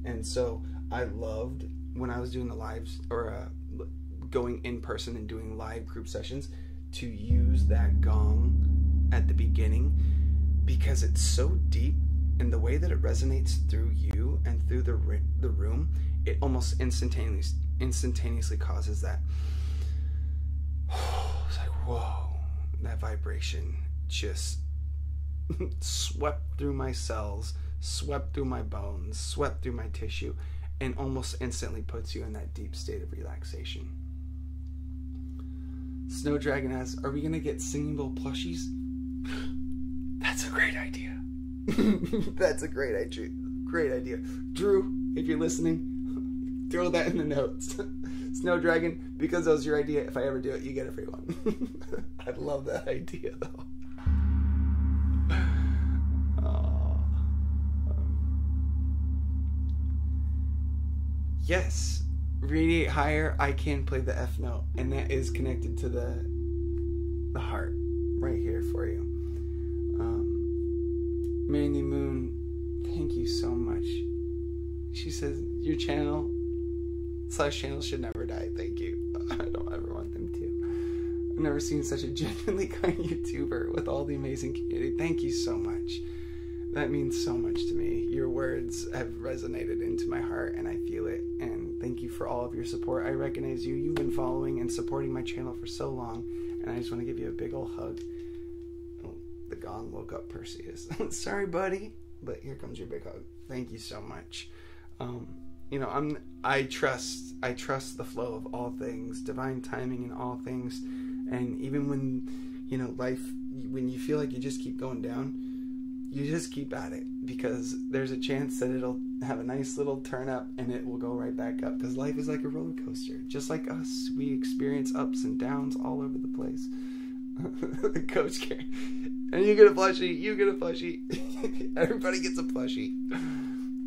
And so I loved when I was doing the lives, or uh, going in person and doing live group sessions, to use that gong at the beginning, because it's so deep, and the way that it resonates through you and through the the room, it almost instantaneously instantaneously causes that. It's like, whoa, that vibration just swept through my cells, swept through my bones, swept through my tissue, and almost instantly puts you in that deep state of relaxation. Snow Dragon asks, are we going to get Singing Bowl plushies? That's a great idea. That's a great idea. Great idea. Drew, if you're listening, throw that in the notes. Snow Dragon, because that was your idea, if I ever do it, you get a free one. I love that idea, though. Oh. Um. Yes, radiate higher, I can play the F note, and that is connected to the the heart, right here for you. Um, Mandy Moon, thank you so much. She says, your channel... slash channels should never die. Thank you. I don't ever want them to. I've never seen such a genuinely kind YouTuber with all the amazing community. Thank you so much. That means so much to me. Your words have resonated into my heart, and I feel it. And thank you for all of your support. I recognize you. You've been following and supporting my channel for so long, and I just want to give you a big old hug. Oh, the gong woke up Perseus. Sorry, buddy, but here comes your big hug. Thank you so much. Um... You know, I'm, I trust, I trust the flow of all things, divine timing in all things. And even when, you know, life, when you feel like you just keep going down, you just keep at it, because there's a chance that it'll have a nice little turn up and it will go right back up. Because life is like a roller coaster. Just like us, we experience ups and downs all over the place. Coach Carey. And you get a plushie, you get a plushie. Everybody gets a plushie.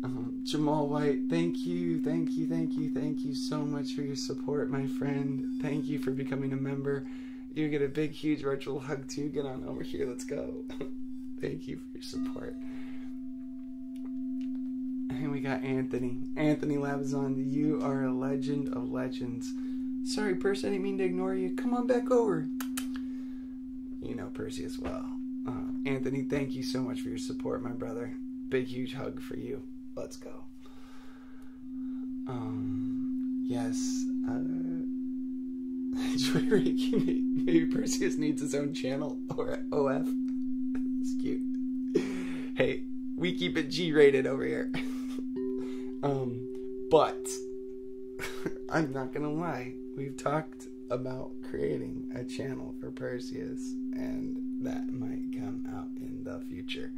Um, Jamal White, thank you, thank you, thank you, thank you so much for your support, my friend. Thank you for becoming a member. You get a big, huge virtual hug too. Get on over here, let's go. Thank you for your support. And we got Anthony. Anthony Labazon, you are a legend of legends. Sorry, Perse, I didn't mean to ignore you. Come on back over. You know Percy as well. Uh, Anthony, thank you so much for your support, my brother. Big, huge hug for you. Let's go. Um, yes. Uh, Joy Reiki, maybe Perseus needs his own channel or O F. It's cute. Hey, we keep it G-rated over here. um, but I'm not gonna lie. We've talked about creating a channel for Perseus, and that might come out in the future.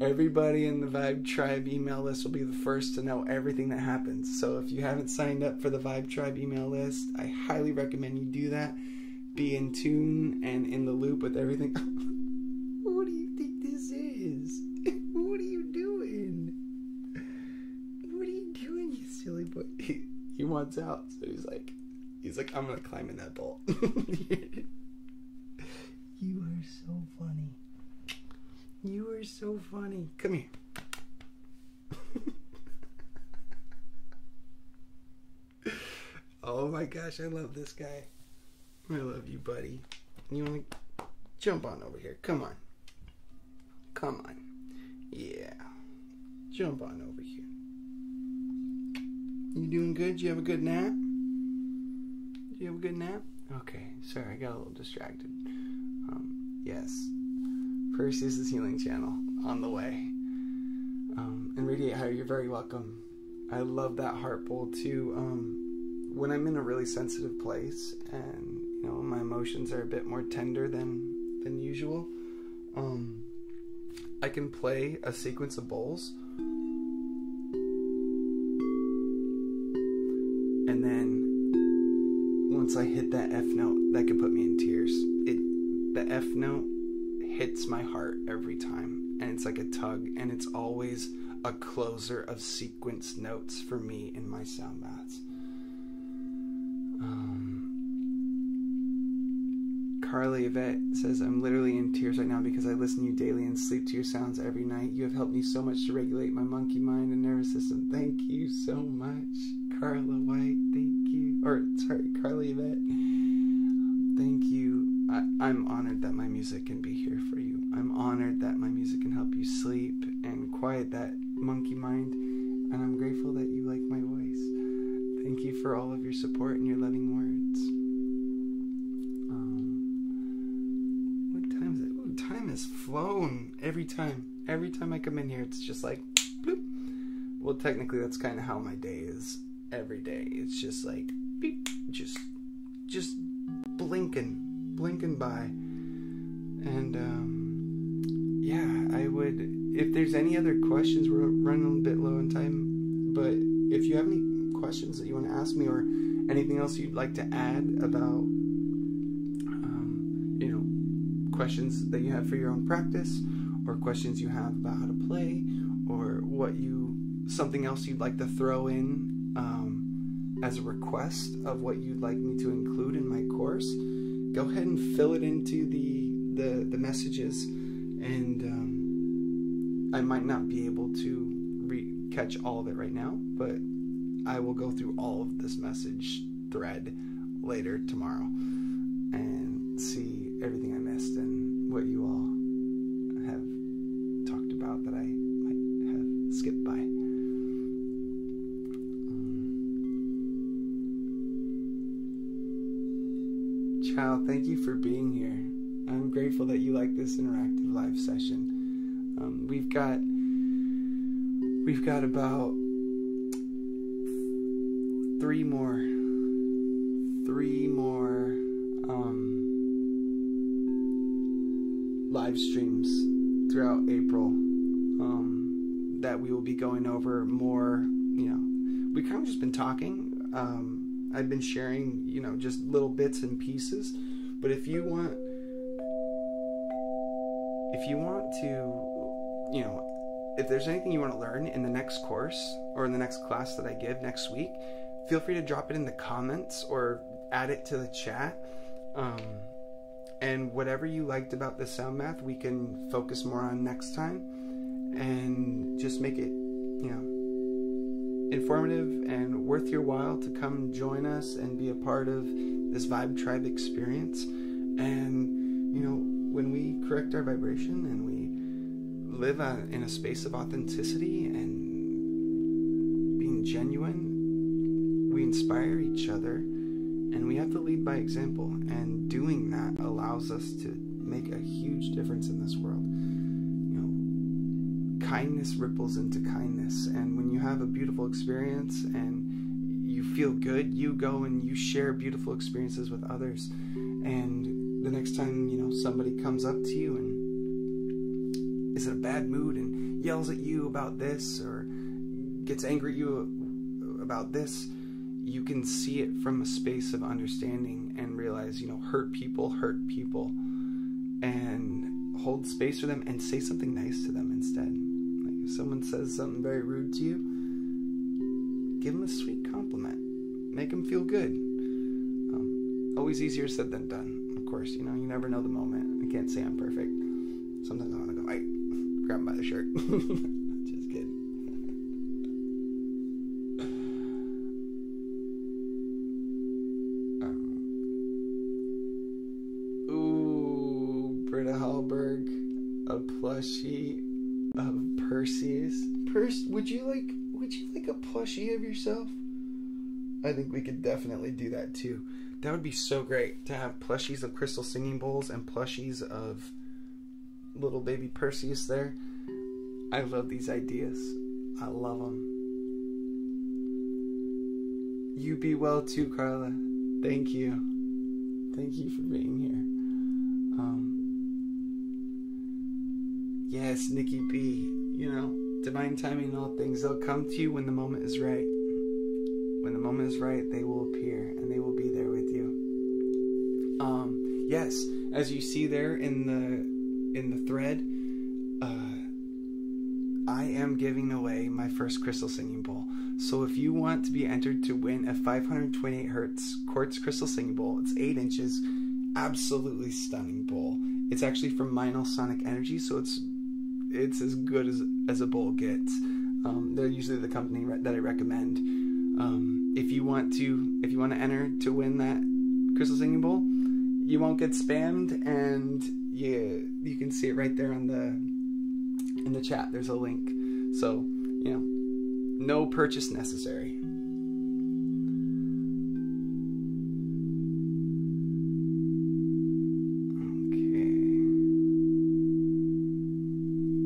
Everybody in the Vibe Tribe email list will be the first to know everything that happens. So if you haven't signed up for the Vibe Tribe email list, I highly recommend you do that. Be in tune and in the loop with everything. What do you think this is? What are you doing? What are you doing, you silly boy? He wants out, so he's like, He's like, I'm gonna climb in that bowl. You are so funny. You are so funny. Come here. Oh my gosh, I love this guy. I love you, buddy. You wanna jump on over here? Come on. Come on. Yeah. Jump on over here. You doing good? Did you have a good nap? Did you have a good nap? Okay, sorry, I got a little distracted. Um, yes. Perseus' Healing Channel on the way. Um, and Radiate Higher, you're very welcome. I love that heart bowl too. Um, when I'm in a really sensitive place and you know my emotions are a bit more tender than than usual, um, I can play a sequence of bowls. And then once I hit that F note, that could put me in tears. It the F note hits my heart every time, and it's like a tug, and it's always a closer of sequence notes for me in my sound baths. Um, Carly Yvette says, I'm literally in tears right now because I listen to you daily and sleep to your sounds every night. You have helped me so much to regulate my monkey mind and nervous system. Thank you so much, Carla White. Thank you. Or, sorry, Carly Yvette. Thank you. I, I'm honored that my music can be here for you. I'm honored that my music can help you sleep and quiet that monkey mind. And I'm grateful that you like my voice. Thank you for all of your support and your loving words. Um, what time is it? Ooh, time has flown every time. Every time I come in here, it's just like, bloop. Well, technically, that's kind of how my day is every day. It's just like, beep, just, just blinking. blinking by. And um, yeah, I would, if there's any other questions, we're running a bit low on time, but if you have any questions that you want to ask me or anything else you'd like to add about, um, you know, questions that you have for your own practice, or questions you have about how to play, or what you, something else you'd like to throw in um, as a request of what you'd like me to include in my course, go ahead and fill it into the the, the messages, and um, I might not be able to re catch all of it right now, but I will go through all of this message thread later tomorrow and see everything I missed and what you all have talked about that I might have skipped by. Wow, thank you for being here. I'm grateful that you like this interactive live session. Um, we've got we've got about three more three more um, live streams throughout April um, that we will be going over more. You know, we kind of just been talking. Um, I've been sharing, you know, just little bits and pieces, but if you want, if you want to, you know, if there's anything you want to learn in the next course or in the next class that I give next week, feel free to drop it in the comments or add it to the chat. Um, and whatever you liked about the sound bath, we can focus more on next time and just make it, you know, informative and worth your while to come join us and be a part of this Vibe Tribe experience. And you know, when we correct our vibration and we live a, in a space of authenticity and being genuine, we inspire each other, and we have to lead by example, and doing that allows us to make a huge difference in this world. Kindness ripples into kindness, and when you have a beautiful experience and you feel good, you go and you share beautiful experiences with others, and the next time, you know, somebody comes up to you and is in a bad mood and yells at you about this or gets angry at you about this, you can see it from a space of understanding and realize, you know, hurt people hurt people, and hold space for them and say something nice to them instead. If someone says something very rude to you, give them a sweet compliment. Make them feel good. always easier said than done. Of course, you know, you never know the moment. I can't say I'm perfect. Sometimes I want to go, hey, grab him by the shirt. Just kidding. Um, ooh, Britta Hallberg, a plushie of Perseus. Perse, would you like, would you like a plushie of yourself? I think we could definitely do that too. That would be so great to have plushies of Crystal Singing Bowls and plushies of little baby Perseus there. I love these ideas. I love them. You be well too, Carla. Thank you. Thank you for being here. Um, yes, Nikki B. You know, divine timing in all things. They'll come to you when the moment is right. When the moment is right, they will appear and they will be there with you. Um, yes, as you see there in the in the thread, uh, I am giving away my first Crystal Singing Bowl. So if you want to be entered to win a five twenty-eight hertz quartz Crystal Singing Bowl, it's eight inches, absolutely stunning bowl. It's actually from Meinl Sonic Energy, so it's it's as good as as a bowl gets. Um, they're usually the company that I recommend. Um, if you want to, if you want to enter to win that Crystal Singing Bowl, you won't get spammed, and you you can see it right there on the in the chat. There's a link, so you know, no purchase necessary. Okay,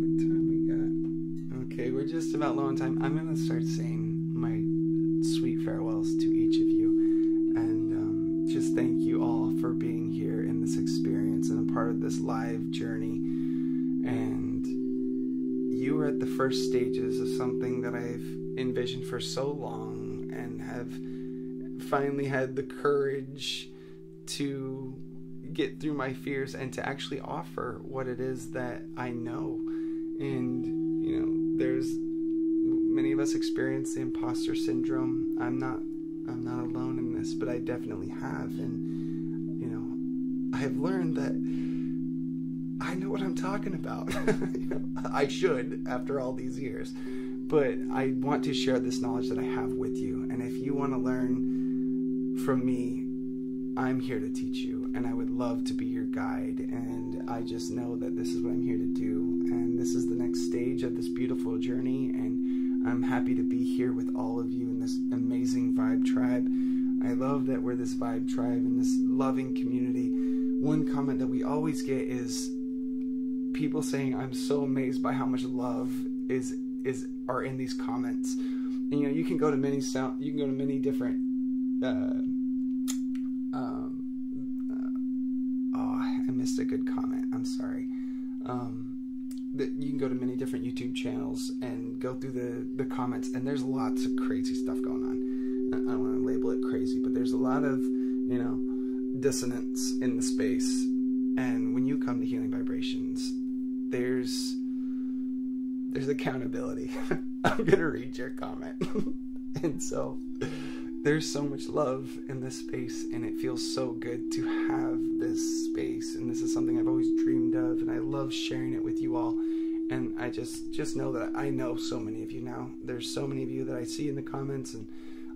what time we got? Okay, we're just about low on time. I'm gonna start saying my sweet farewells to each of you, and um, just thank you all for being here in this experience and a part of this live journey. And you are at the first stages of something that I've envisioned for so long, and have finally had the courage to get through my fears and to actually offer what it is that I know. And you know, there's many of us experience the imposter syndrome. I'm not I'm not alone in this, but I definitely have. And you know, I've learned that I know what I'm talking about. You know, I should, after all these years, but I want to share this knowledge that I have with you. And if you want to learn from me, I'm here to teach you, and I would love to be your guide. And I just know that this is what I'm here to do, and this is the next stage of this beautiful journey. And I'm happy to be here with all of you in this amazing Vibe Tribe. I love that we're this Vibe Tribe and this loving community. One comment that we always get is people saying, I'm so amazed by how much love is is are in these comments. And you know, you can go to many sound, you can go to many different uh, um, uh, oh, I missed a good comment, I'm sorry. Um, that you can go to many different YouTube channels and go through the, the comments, and there's lots of crazy stuff going on. I don't want to label it crazy, but there's a lot of, you know, dissonance in the space. And when you come to Healing Vibrations, there's there's accountability. I'm gonna read your comment. And so there's so much love in this space, and it feels so good to have this space. And this is something I've always dreamed of, and I love sharing it with you all. And I just just know that I know so many of you now. There's so many of you that I see in the comments, and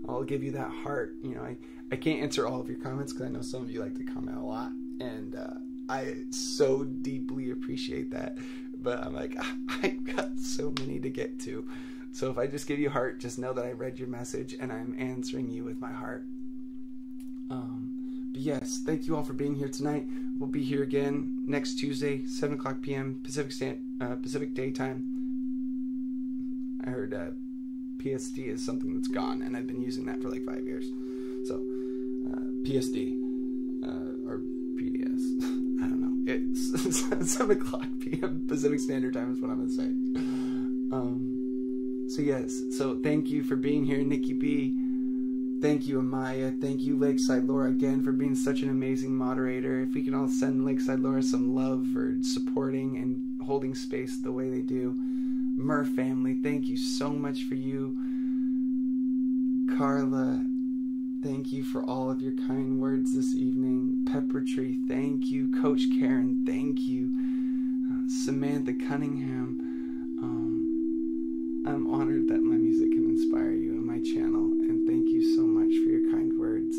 I'll give you that heart. You know, I, I can't answer all of your comments because I know some of you like to comment a lot, and uh, I so deeply appreciate that. But I'm like, I've got so many to get to. So if I just give you heart, just know that I read your message and I'm answering you with my heart. Um, but yes, thank you all for being here tonight. We'll be here again next Tuesday, seven o'clock p m Pacific Stand, uh, Pacific Daytime. I heard uh, P S D is something that's gone, and I've been using that for like five years. So uh, P S D uh, or P D S, I don't know. It's seven o'clock p m Pacific Standard Time is what I'm gonna say. Um, So yes, so thank you for being here, Nikki B. Thank you, Amaya. Thank you, Lakeside Laura, again for being such an amazing moderator. If we can all send Lakeside Laura some love for supporting and holding space the way they do. Murr family, thank you so much for you. Carla, thank you for all of your kind words this evening. Pepper Tree, thank you. Coach Karen, thank you. Uh, Samantha Cunningham, um, I'm honored that my music can inspire you and my channel, and thank you so much for your kind words.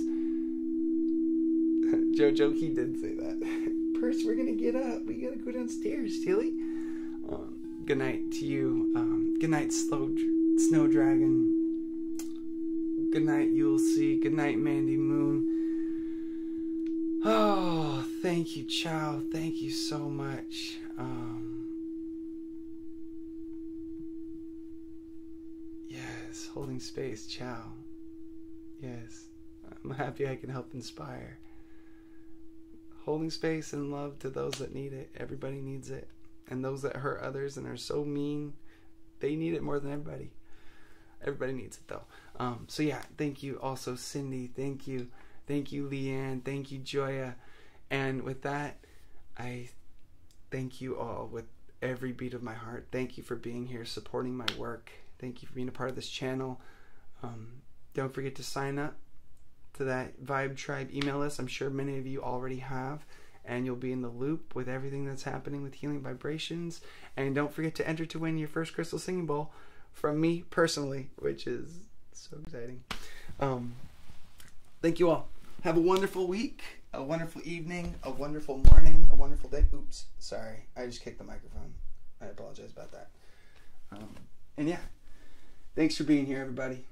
Jojo, he did say that. Purse, we're gonna get up. We gotta go downstairs, Tilly. Um, good night to you. Um, good night, Slow Snow Dragon. Good night, you'll see. Good night, Mandy Moon. Oh, thank you, Chow. Thank you so much. Um, yes, holding space, Chow. Yes, I'm happy I can help inspire. Holding space and love to those that need it. Everybody needs it. And those that hurt others and are so mean, they need it more than everybody. Everybody needs it though. Um, so yeah, thank you also, Cindy. Thank you. Thank you, Leanne. Thank you, Joya. And with that, I thank you all with every beat of my heart. Thank you for being here, supporting my work. Thank you for being a part of this channel. Um, don't forget to sign up to that Vibe Tribe email list. I'm sure many of you already have, and you'll be in the loop with everything that's happening with Healing Vibrations. And don't forget to enter to win your first Crystal Singing Bowl from me personally, which is so exciting. Um, thank you all. Have a wonderful week, a wonderful evening, a wonderful morning, a wonderful day. Oops, sorry. I just kicked the microphone. I apologize about that. Um, and yeah, thanks for being here, everybody.